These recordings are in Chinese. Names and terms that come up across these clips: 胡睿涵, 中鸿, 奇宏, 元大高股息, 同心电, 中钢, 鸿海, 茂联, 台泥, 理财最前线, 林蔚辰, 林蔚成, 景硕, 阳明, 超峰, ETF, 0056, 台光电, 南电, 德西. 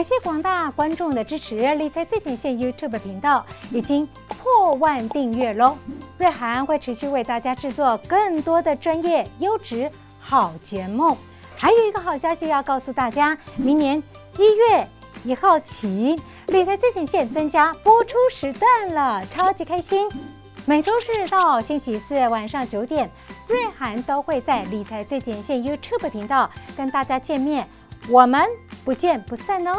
感谢广大观众的支持，理财最前线 YouTube 频道已经破万订阅喽！瑞涵会持续为大家制作更多的专业、优质好节目。还有一个好消息要告诉大家，明年1月1号起，理财最前线增加播出时段了，超级开心！每周日到星期四晚上9点，瑞涵都会在理财最前线 YouTube 频道跟大家见面，我们不见不散哦！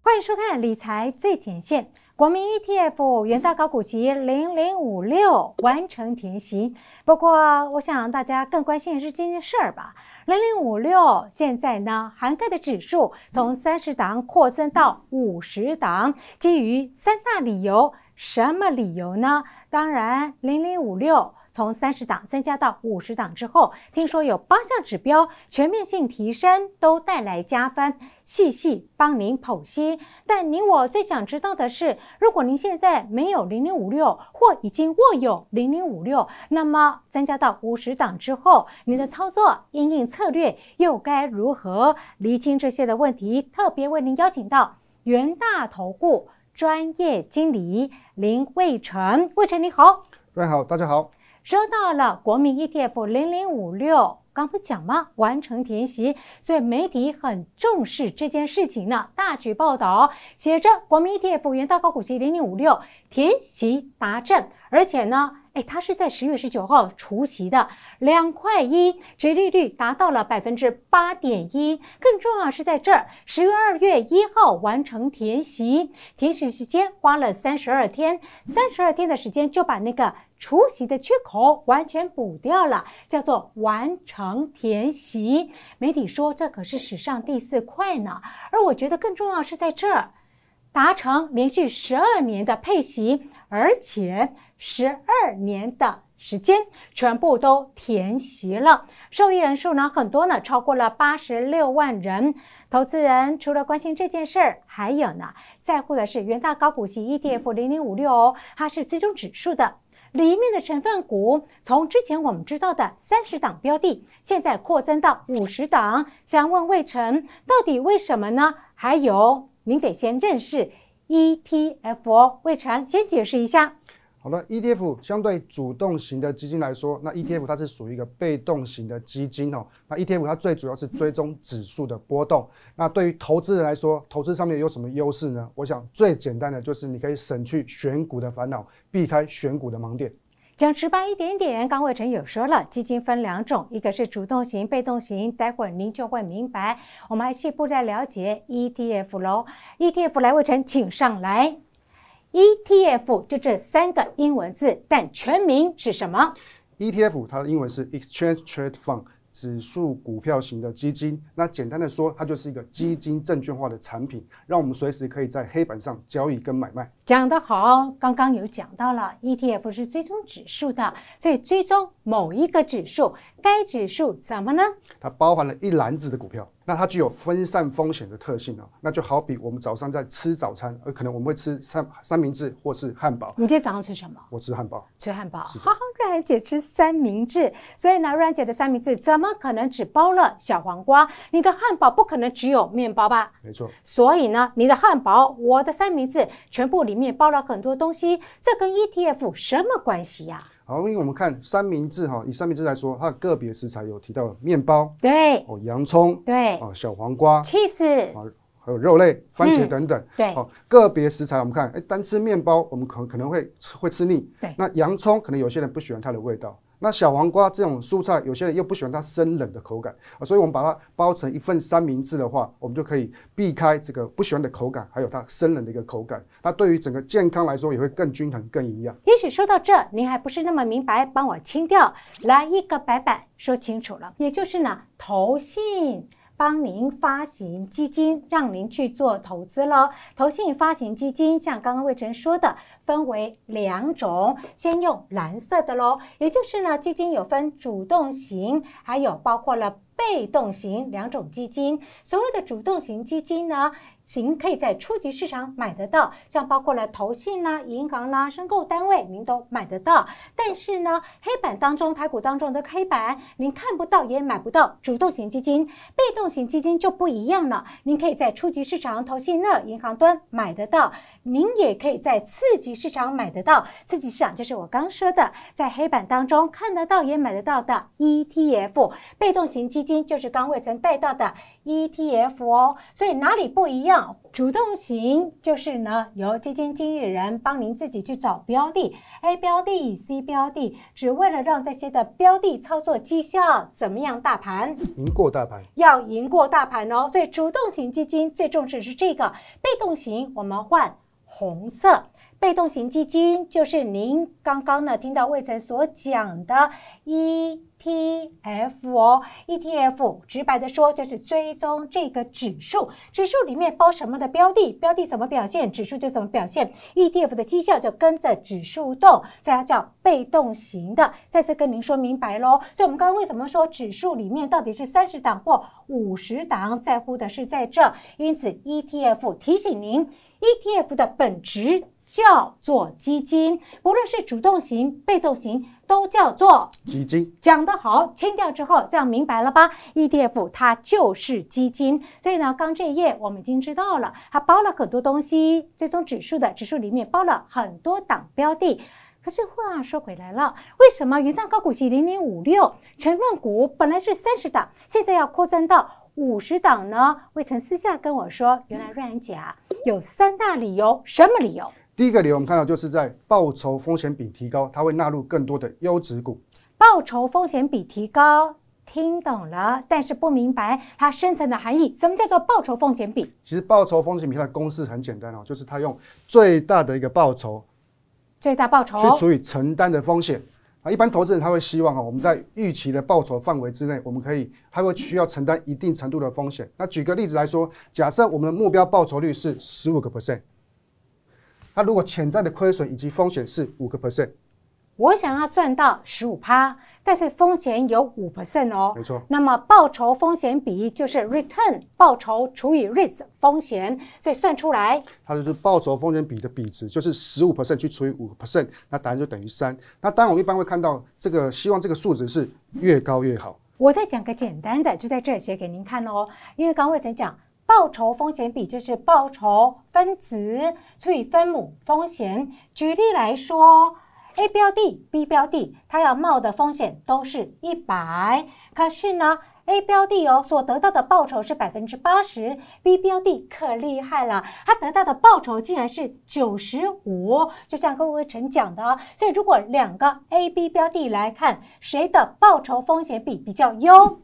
欢迎收看《理财最前线》，国民 ETF 元大高股息0056完成填息。不过，我想大家更关心的是这件事儿吧。0056现在呢，涵盖的指数从30档扩增到50档，基于3大理由。什么理由呢？当然，0056从30档增加到50档之后，听说有8项指标全面性提升，都带来加分，细细帮您剖析。但您我最想知道的是，如果您现在没有0056，或已经握有0056，那么增加到50档之后，您的操作、因应策略又该如何？厘清这些的问题，特别为您邀请到元大投顾专业经理林蔚成，蔚成你好。各位好，大家好。说到了国民 ETF 0056，刚不讲吗？完成填息，所以媒体很重视这件事情呢，大举报道，写着国民 ETF 元大高股息0056填息达阵，而且呢，它是在10月19号除息的，2.1块，殖利率达到了8.1%。更重要的是在这儿，2月1号完成填息，填息时间花了32天，32天的时间就把那个除息的缺口完全补掉了，叫做完成填息。媒体说这可是史上第4块呢，而我觉得更重要的是在这儿，达成连续12年的配息，而且12年的时间全部都填息了，受益人数呢很多呢，超过了86万人。投资人除了关心这件事儿，还有呢在乎的是元大高股息 ETF 0056哦，它是追踪指数的，里面的成分股从之前我们知道的30档标的，现在扩增到50档。想问蔚成，到底为什么呢？还有您得先认识 ETF 哦，蔚成先解释一下。好了 ，ETF 相对主动型的基金来说，那 ETF 它是属于一个被动型的基金哦。那 ETF 它最主要是追踪指数的波动。那对于投资人来说，投资上面有什么优势呢？我想最简单的就是你可以省去选股的烦恼，避开选股的盲点。讲直白一点点，刚蔚成有说了，基金分2种，一个是主动型、被动型，待会儿您就会明白。我们还细步来了解 ETF 喽。ETF 来，蔚成请上来。ETF 就这3个英文字，但全名是什么 ？ETF 它的英文是 Exchange Trade Fund， 指数股票型的基金。那简单的说，它就是一个基金证券化的产品，让我们随时可以在黑板上交易跟买卖。讲得好，刚刚有讲到了 ETF 是追踪指数的，所以追踪某一个指数，该指数怎么呢？它包含了一篮子的股票。那它具有分散风险的特性哦，那就好比我们早上在吃早餐，可能我们会吃三明治或是汉堡。你今天早上吃什么？我吃汉堡。吃汉堡。好，瑞涵姐吃三明治，所以呢，瑞涵姐的三明治怎么可能只包了小黄瓜？你的汉堡不可能只有面包吧？没错。所以呢，你的汉堡，我的三明治，全部里面包了很多东西，这跟 ETF 什么关系呀？好，因为我们看三明治哈，以三明治来说，它的个别食材有提到面包，对，哦，洋葱，对，哦，小黄瓜 ，cheese， 啊，还有肉类、番茄等等，对，好，个别食材我们看，单吃面包我们可能会吃腻，对，那洋葱可能有些人不喜欢它的味道，那小黄瓜这种蔬菜有些人又不喜欢它生冷的口感，所以我们把它包成一份三明治的话，我们就可以避开这个不喜欢的口感，还有它生冷的一个口感，那对于整个健康来说也会更均衡、更营养。也许说到这您还不是那么明白，帮我清掉，来一个白板说清楚了，也就是呢，投信帮您发行基金，让您去做投资了。投信发行基金，像刚刚蔚成说的，分为2种，先用蓝色的喽，也就是呢，基金有分主动型，还有包括了被动型2种基金。所谓的主动型基金呢，您可以在初级市场买得到，像包括了投信啦、银行啦、申购单位，您都买得到。但是呢，黑板当中、台股当中的黑板，您看不到也买不到。主动型基金、被动型基金就不一样了，您可以在初级市场、投信那、银行端买得到，您也可以在次级市场买得到。次级市场就是我刚说的，在黑板当中看得到也买得到的 ETF， 被动型基金就是刚魏晨带到的 ETF 哦。所以哪里不一样？主动型就是呢，由基金经理人帮您自己去找标的 ，A 标的、C 标的，只为了让这些的标的操作绩效怎么样？大盘赢过大盘，要赢过大盘哦。所以主动型基金最重视是这个，被动型我们换红色。被动型基金就是您刚刚呢听到魏晨所讲的 ETF 哦 ，ETF 直白的说就是追踪这个指数，指数里面包什么的标的，标的怎么表现，指数就怎么表现 ，ETF 的绩效就跟着指数动，所以它叫被动型的。再次跟您说明白喽。所以我们刚刚为什么说指数里面到底是30档或50档，在乎的是在这，因此 ETF 提醒您 ，ETF 的本质叫做基金，不论是主动型、被动型，都叫做基金。讲得好，清掉之后，这样明白了吧 ？ETF 它就是基金，所以呢，刚这一页我们已经知道了，它包了很多东西，追踪指数的指数里面包了很多档标的。可是话说回来了，为什么元大高股息0056成分股本来是30档，现在要扩增到50档呢？魏晨私下跟我说，原来瑞安姐啊有3大理由，什么理由？第一个理由我们看到就是在报酬风险比提高，它会纳入更多的优质股。报酬风险比提高，听懂了，但是不明白它深层的含义。什么叫做报酬风险比？其实报酬风险比它的公式很简单哦，就是它用最大的一个报酬，最大报酬去除以承担的风险。一般投资人他会希望我们在预期的报酬范围之内，我们可以还会需要承担一定程度的风险。那举个例子来说，假设我们的目标报酬率是15%。那如果潜在的亏损以及风险是5%，我想要赚到15%，但是风险有5%哦，没错。那么报酬风险比就是 return 报酬除以 risk 风险，所以算出来，它就是报酬风险比的比值，就是15% 去除以5%，那答案就等于3。那当然我们一般会看到这个，希望这个数值是越高越好。我再讲个简单的，就在这写给您看哦，因为刚魏晨讲。报酬风险比就是报酬分子除以分母风险。举例来说 ，A 标的、B 标的，它要冒的风险都是100，可是呢 ，A 标的哦所得到的报酬是 80%，B 标的可厉害了，它得到的报酬竟然是95。就像各位陈讲的哦，所以如果两个 A、B 标的来看，谁的报酬风险比比较优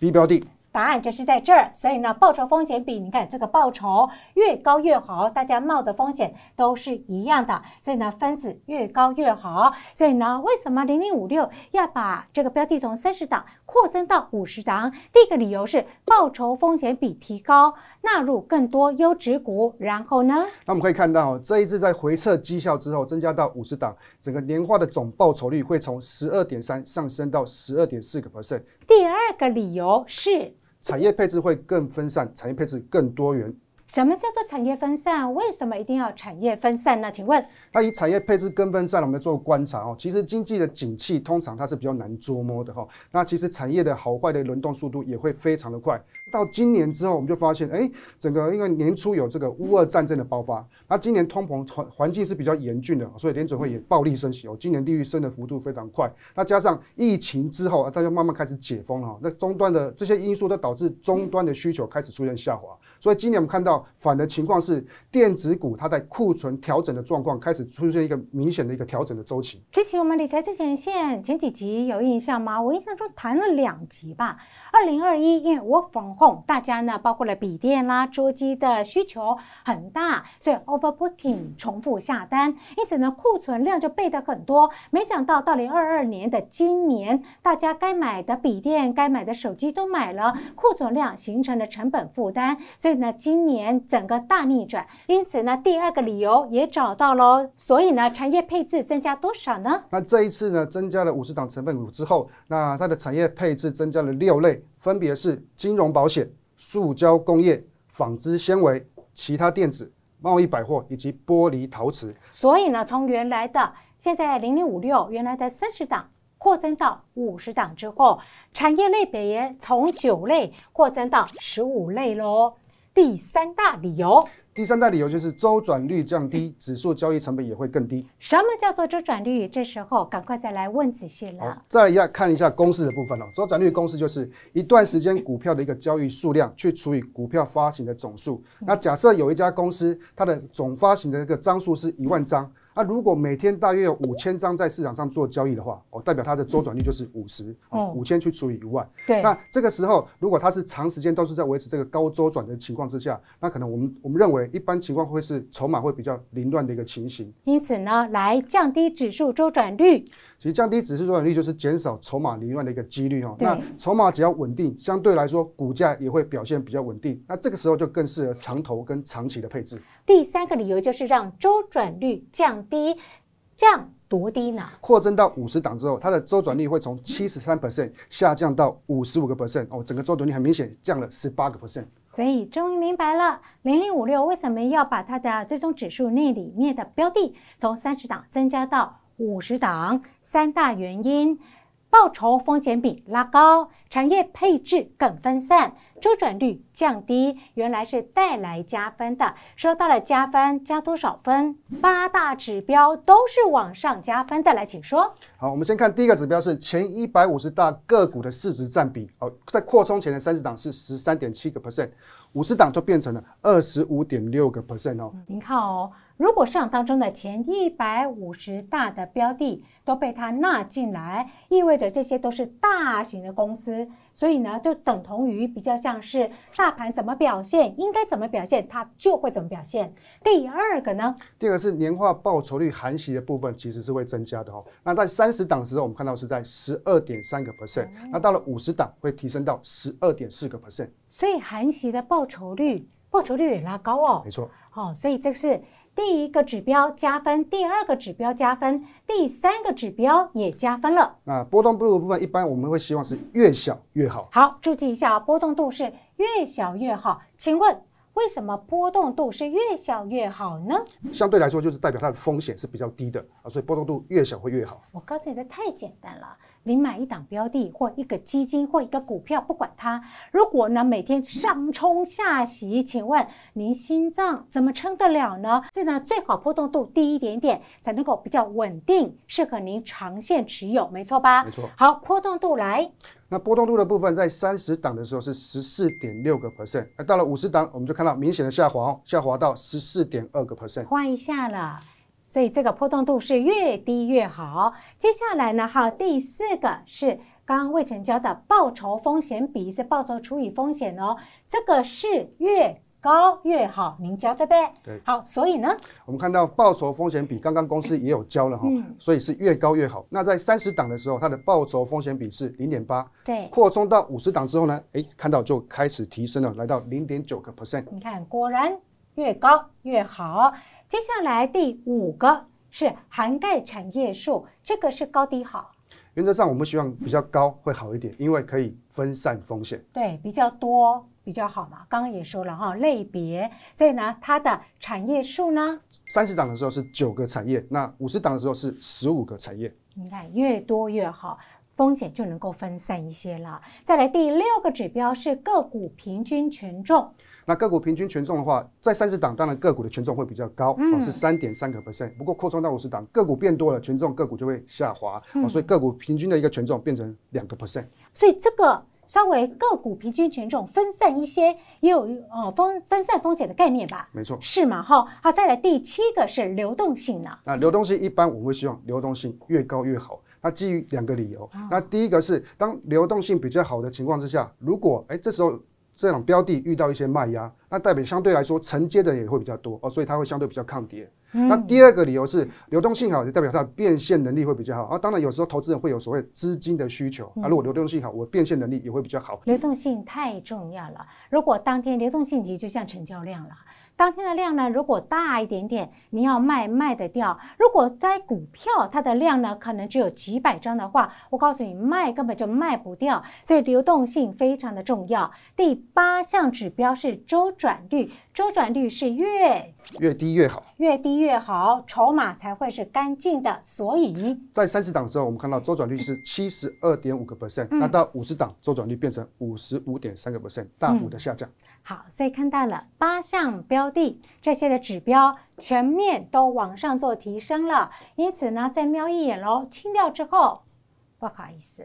？B 标的。答案就是在这儿，所以呢，报酬风险比，你看这个报酬越高越好，大家冒的风险都是一样的，所以呢，分子越高越好。所以呢，为什么0056要把这个标的从30档扩增到50档？第一个理由是报酬风险比提高，纳入更多优质股。然后呢，那我们可以看到这一次在回测绩效之后，增加到50档，整个年化的总报酬率会从 12.3% 上升到 12.4%。第二个理由是。产业配置会更分散，产业配置更多元。什么叫做产业分散？为什么一定要产业分散呢？请问，那以产业配置更分散，我们做观察哦。其实经济的景气通常它是比较难捉摸的哈。那其实产业的好坏的轮动速度也会非常的快。到今年之后，我们就发现，整个因为年初有这个乌俄战争的爆发，那今年通膨环境是比较严峻的，所以联准会也暴力升息哦。今年利率升的幅度非常快，那加上疫情之后，大家慢慢开始解封了，那终端的这些因素都导致终端的需求开始出现下滑。所以今年我们看到反的情况是，电子股它在库存调整的状况开始出现一个明显的一个调整的周期。之前我们理财最前线前几集有印象吗？我印象中谈了2集吧。2021因为work from home，大家呢包括了笔电啦、桌机的需求很大，所以 overbooking 重复下单，因此呢库存量就备得很多。没想到2022年的今年，大家该买的笔电、该买的手机都买了，库存量形成了成本负担。所以呢，今年整个大逆转，因此呢，第二个理由也找到喽。所以呢，产业配置增加多少呢？那这一次呢，增加了50档成分股之后，那它的产业配置增加了6类，分别是金融保险、塑胶工业、纺织纤维、其他电子、贸易百货以及玻璃陶瓷。所以呢，从原来的现在0056原来的30档扩增到50档之后，产业类别也从9类扩增到15类喽。第三大理由。 第三大理由就是周转率降低，指数交易成本也会更低。什么叫做周转率？这时候赶快再来问仔细了。再来看一下公式的部分哦。周转率公式就是一段时间股票的一个交易数量去除以股票发行的总数。那假设有一家公司，它的总发行的一个张数是1万张，那如果每天大约有5000张在市场上做交易的话，哦，代表它的周转率就是50，5000去除以1万。对。那这个时候，如果它是长时间都是在维持这个高周转的情况之下，那可能我们认为。 一般情况会是筹码会比较凌乱的一个情形，因此呢，来降低指数周转率。其实降低指数周转率就是减少筹码凌乱的一个几率哦。那筹码只要稳定，相对来说股价也会表现比较稳定。那这个时候就更适合长投跟长期的配置。第三个理由就是让周转率降低，降。 多低呢？扩增到50档之后，它的周转率会从73% 下降到55% 哦，整个周转率很明显降了18%。所以终于明白了0056为什么要把它的追踪指数那里面的标的从30档增加到50档，三大原因：报酬风险比拉高，产业配置更分散，周转率降低，原来是带来加分的。说到了加分，加多少分？8大指标都是往上加分的，来，请说。好，我们先看第一个指标是前150大个股的市值占比，哦，在扩充前的30档是 13.7%， 50档就变成了 25.6% 哦。您看哦，如果市场当中的前150大的标的都被它纳进来，意味着这些都是大型的公司，所以呢，就等同于比较像是大盘怎么表现，应该怎么表现，它就会怎么表现。第二个呢，第二个是年化报酬率含息的部分其实是会增加的哦。那在30档的时候，我们看到是在 12.3%， 那到了50档会提升到 12.4%。所以含息的报酬率也拉高哦。没错。哦，所以这是。 第一个指标加分，第二个指标加分，第三个指标也加分了。那波动度的部分，一般我们会希望是越小越好。好，注记一下啊，波动度是越小越好。请问为什么波动度是越小越好呢？相对来说，就是代表它的风险是比较低的啊，所以波动度越小会越好。我告诉你，这太简单了。 你买一档标的或一个基金或一个股票，不管它，如果呢每天上冲下洗，请问您心脏怎么撑得了呢？所以呢，最好波动度低一点点，才能够比较稳定，适合您长线持有，没错吧？没错。好，波动度来。 那波动度的部分，在30档的时候是 14.6%， 那到了50档，我们就看到明显的下滑哦，下滑到 14.2%， 换一下了。 所以这个波动度是越低越好。接下来呢，还有第四个是刚刚魏晨教的报酬风险比，是报酬除以风险哦。这个是越高越好，您教对不对？对。好，所以呢，我们看到报酬风险比，刚刚公司也有教了哈、哦，所以是越高越好。那在30档的时候，它的报酬风险比是 0.8， 对。扩充到50档之后呢，哎，看到就开始提升了，来到 0.9%。你看，果然越高越好。 接下来第五个是涵盖产业数，这个是高低好。原则上我们希望比较高会好一点，因为可以分散风险。对，比较多比较好嘛。刚刚也说了哈，类别，所以呢，它的产业数呢，30档的时候是9个产业，那50档的时候是15个产业。你看，越多越好。 风险就能够分散一些了。再来第6个指标是个股平均权重。那个股平均权重的话，在30档当然个股的权重会比较高，是 3.3%。不过扩充到50档，个股变多了，权重个股就会下滑，所以个股平均的一个权重变成2%。所以这个稍微个股平均权重分散一些，也有分散风险的概念吧？没错，是嘛哈。好，再来第7个是流动性呢。那流动性一般我们会希望流动性越高越好。 那基于2个理由，那第一个是当流动性比较好的情况之下，如果这时候这种标的遇到一些卖压，那代表相对来说承接的也会比较多哦，所以它会相对比较抗跌。那第2个理由是流动性好，就代表它的变现能力会比较好啊。当然有时候投资人会有所谓资金的需求啊，如果流动性好，我变现能力也会比较好。流动性太重要了，如果当天流动性急，就像成交量了。当天的量呢，如果大一点点，你要卖卖得掉；如果在股票它的量呢，可能只有几百张的话，我告诉你，卖根本就卖不掉。所以流动性非常的重要。第八项指标是周转率，周转率是越低越好，越低越好，筹码才会是干净的。所以，在30档之后，我们看到周转率是72.5%，那到50档周转率变成55.3%，大幅的下降。好，所以看到了8项标的，这些的指标全面都往上做提升了。因此呢，再瞄一眼喽，清掉之后，不好意思。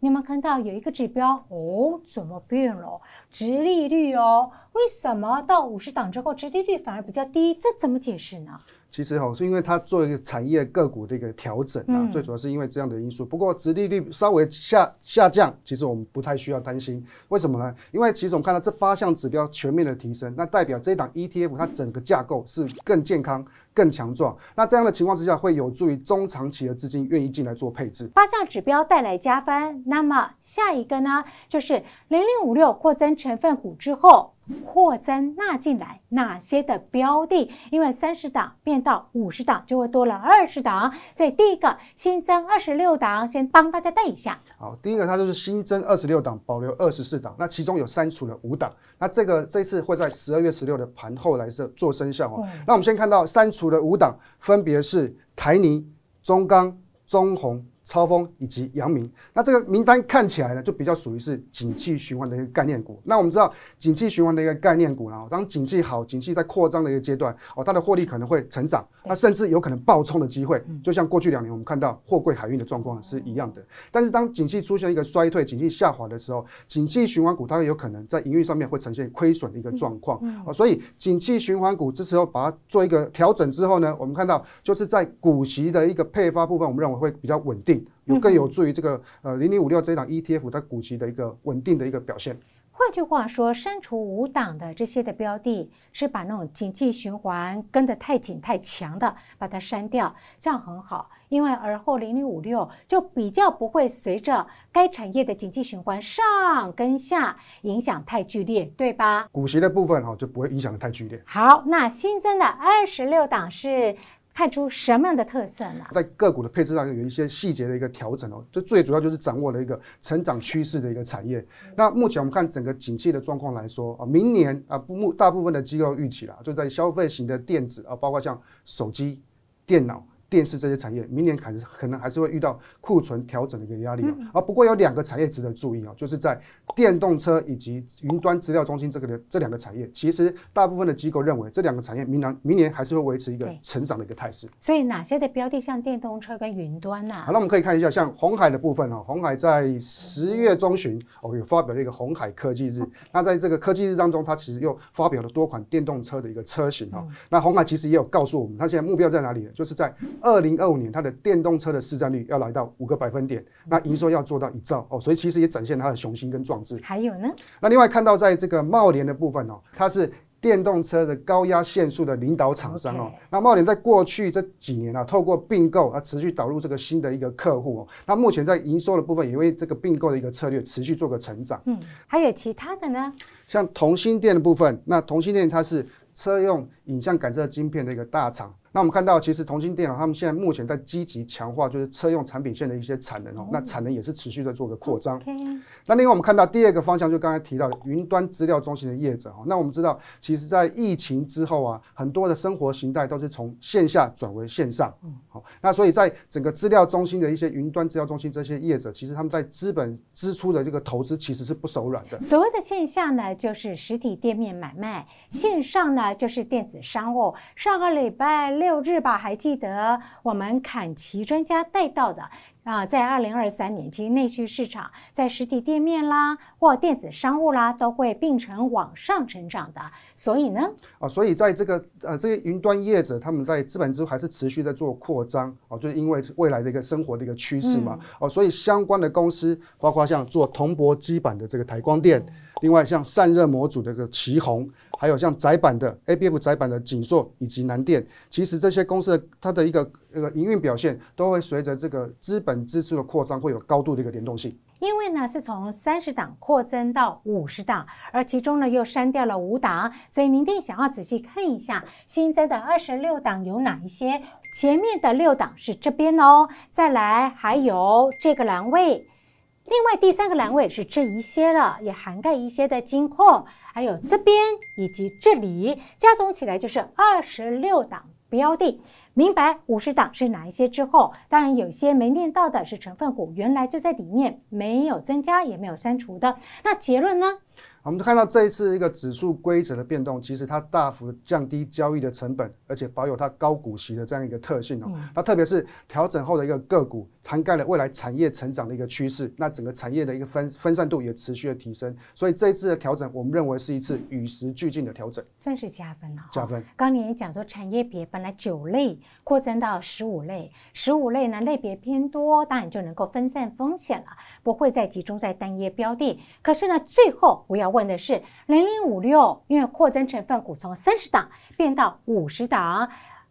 你有没有看到有一个指标哦？怎么变了？殖利率哦？为什么到50档之后殖利率反而比较低？这怎么解释呢？其实哈、哦，是因为它做一个产业个股的一个调整啊，最主要是因为这样的因素。不过殖利率稍微下降，其实我们不太需要担心。为什么呢？因为其实我们看到这8项指标全面的提升，那代表这一档 ETF 它整个架构是更健康。 更强壮，那这样的情况之下，会有助于中长期的资金愿意进来做配置。8项指标带来加分，那么下一个呢，就是0056扩增成分股之后。 扩增纳进来哪些的标的？因为30档变到50档，就会多了20档，所以第一个新增26档，先帮大家带一下。好，第一个它就是新增26档，保留24档，那其中有删除了5档。那这次会在12月16的盘后来做生效哦。那我们先看到删除了5档，分别是台泥、中钢、中鸿。 超峰以及阳明，那这个名单看起来呢，就比较属于是景气循环的一个概念股。那我们知道，景气循环的一个概念股呢，当景气好、景气在扩张的一个阶段，哦，它的获利可能会成长，那甚至有可能爆冲的机会。就像过去2年我们看到货柜海运的状况是一样的。但是当景气出现一个衰退、景气下滑的时候，景气循环股它有可能在营运上面会呈现亏损的一个状况。哦，所以景气循环股这时候把它做一个调整之后呢，我们看到就是在股息的一个配发部分，我们认为会比较稳定。 更有助于这个0056这一档 ETF 它股息的一个稳定的一个表现。换句话说，删除5档的这些的标的，是把那种景气循环跟得太紧太强的，把它删掉，这样很好。 因为而后0056就比较不会随着该产业的景气循环上跟下影响太剧烈，对吧？股息的部分哈就不会影响得太剧烈。好，那新增的26档是。 看出什么样的特色呢？在个股的配置上有一些细节的一个调整哦，这最主要就是掌握了一个成长趋势的一个产业。那目前我们看整个景气的状况来说啊，明年啊，大部分的机构预期啦，就在消费型的电子啊，包括像手机、电脑。 电视这些产业，明年可能还是会遇到库存调整的一个压力啊。不过有2个产业值得注意哦，就是在电动车以及云端资料中心这两个产业，其实大部分的机构认为这2个产业明年还是会维持一个成长的一个态势。所以哪些的标的像电动车跟云端呢、啊？好，那我们可以看一下像鸿海的部分哦，鸿海在10月中旬哦有发表了一个鸿海科技日，那在这个科技日当中，它其实又发表了多款电动车的一个车型哦。那鸿海其实也有告诉我们，它现在目标在哪里呢？就是在 2025年，它的电动车的市占率要来到5个百分点，那营收要做到1兆哦，所以其实也展现它的雄心跟壮志。还有呢，那另外看到在这个茂联的部分哦，它是电动车的高压线束的领导厂商哦。那茂联在过去这几年啊，透过并购啊，持续导入这个新的一个客户哦。那目前在营收的部分，也为这个并购的一个策略持续做个成长。嗯，还有其他的呢？像同心电的部分，那同心电它是车用影像感测晶片的一个大厂。 那我们看到，其实同心电脑他们现在目前在积极强化，就是车用产品线的一些产能哦。那产能也是持续在做个扩张。那另外我们看到第2个方向，就刚才提到的云端资料中心的业者哦。那我们知道，其实在疫情之后啊，很多的生活形态都是从线下转为线上。好，那所以在整个资料中心的一些云端资料中心这些业者，其实他们在资本支出的这个投资其实是不手软的。所谓的线下呢，就是实体店面买卖；线上呢，就是电子商务。上个礼拜6日吧，还记得我们凯奇专家带到的啊，在2023年，其实内需市场在实体店面啦或电子商务啦，都会并成往上成长的。所以呢，啊，所以在这个这些云端业者，他们在资本支出还是持续在做扩张哦，就是因为未来的一个生活的一个趋势嘛哦，所以相关的公司，包括像做铜箔基板的这个台光电，另外像散热模组的这个奇宏。 还有像载板的 ABF 载板的景硕以及南电，其实这些公司的它的一个营运表现都会随着这个资本支出的扩张会有高度的一个联动性。因为呢是从30档扩增到50档，而其中呢又删掉了5档，所以您得想要仔细看一下新增的26档有哪一些。前面的6档是这边哦，再来还有这个栏位，另外第3个栏位是这一些了，也涵盖一些的金控，还有这边以及这里，加总起来就是26档标的。明白50档是哪一些之后，当然有些没念到的是成分股，原来就在里面，没有增加也没有删除的。那结论呢？我们看到这一次一个指数规则的变动，其实它大幅降低交易的成本，而且保有它高股息的这样一个特性哦。那特别是调整后的一个个股，涵盖了未来产业成长的一个趋势，那整个产业的一个分散度也持续的提升。所以这一次的调整，我们认为是一次与时俱进的调整，算是加分了哦。加分。刚你也讲说，产业别本来9类。扩增到15类，15类呢类别偏多，当然就能够分散风险了，不会再集中在单一标的。可是呢，最后我要问的是0056，因为扩增成分股从30档变到50档，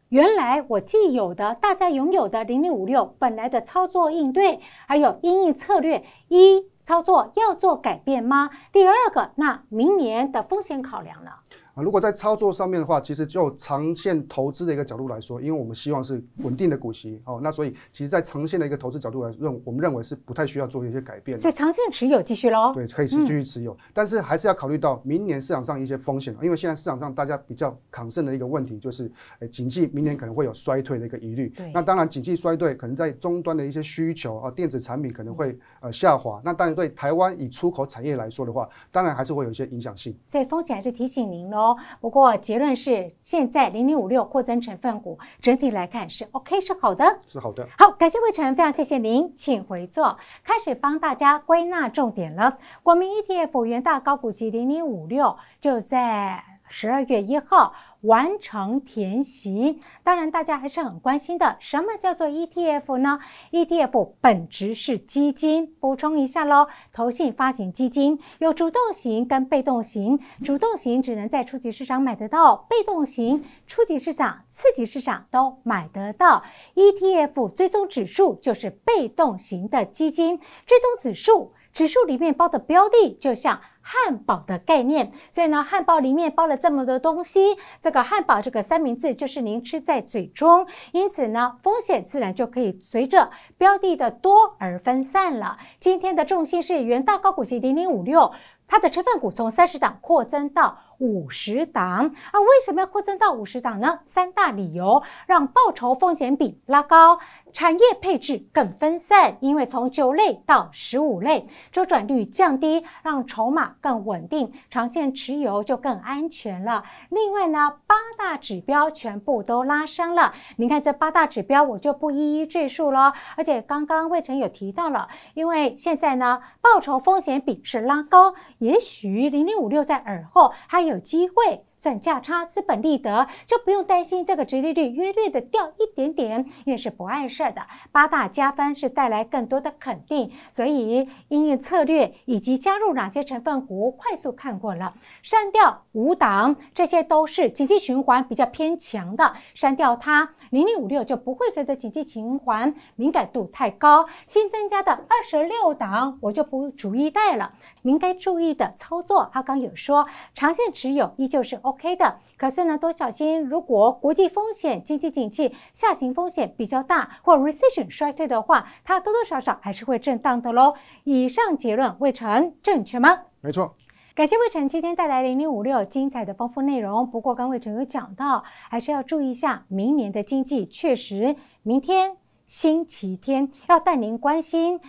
原来我既有的大家拥有的0056本来的操作应对，还有因应策略一操作要做改变吗？第二个，那明年的风险考量呢？如果在操作上面的话，其实就长线投资的一个角度来说，因为我们希望是稳定的股息哦，那所以其实在长线的一个投资角度来说，我们认为是不太需要做一些改变的。所以长线持有继续咯。对，可以继续持有，但是还是要考虑到明年市场上一些风险，因为现在市场上大家比较concern的一个问题就是，景气明年可能会有衰退的一个疑虑。那当然，景气衰退可能在终端的一些需求啊，电子产品可能会下滑。那当然对台湾以出口产业来说的话，当然还是会有一些影响性。所以风险还是提醒您咯。不过结论是，现在0056扩增成分股整体来看是 OK， 是好的，是好的。好，感谢魏晨，非常谢谢您，请回座。开始帮大家归纳重点了。国民 ETF 元大高股息0056就在12月1号完成填息，当然大家还是很关心的，什么叫做 ETF 呢？ ETF 本质是基金，补充一下咯，投信发行基金有主动型跟被动型，主动型只能在初级市场买得到，被动型初级市场次级市场都买得到。 ETF 追踪指数就是被动型的基金，追踪指数，指数里面包的标的就像汉堡的概念，所以呢，汉堡里面包了这么多东西，这个汉堡这个三明治就是您吃在嘴中，因此呢，风险自然就可以随着标的的多而分散了。今天的重心是元大高股息0056，它的成分股从30档扩增到50档啊，为什么要扩增到50档呢？3大理由：让报酬风险比拉高，产业配置更分散，因为从9类到15类，周转率降低，让筹码更稳定，长线持有就更安全了。另外呢，8大指标全部都拉升了。您看这8大指标，我就不一一赘述了。而且刚刚魏晨有提到了，因为现在呢，报酬风险比是拉高，也许0056在耳后还有机会赚价差、资本利得，就不用担心这个殖利率约略的掉一点点，也是不碍事的。8大加分是带来更多的肯定，所以因应策略以及加入哪些成分股，快速看过了。删掉5档，这些都是经济循环比较偏强的，删掉它，0056就不会随着经济循环敏感度太高。新增加的26档，我就不逐一带了。您该注意的操作，阿刚有说，长线持有依旧是 OK 的，可是呢，多小心。如果国际风险、经济景气下行风险比较大，或 recession 衰退的话，它多多少少还是会震荡的咯。以上结论，魏晨正确吗？没错。感谢魏晨今天带来0056精彩的丰富内容。不过刚魏晨有讲到，还是要注意一下明年的经济，确实明天星期天要带您关心。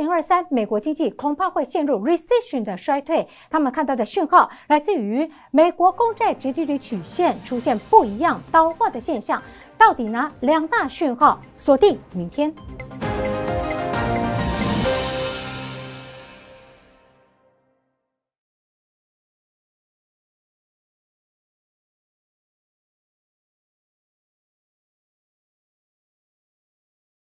2023美国经济恐怕会陷入 recession 的衰退，他们看到的讯号来自于美国公债殖利率曲线出现不一样倒挂的现象。到底呢？2大讯号锁定明天。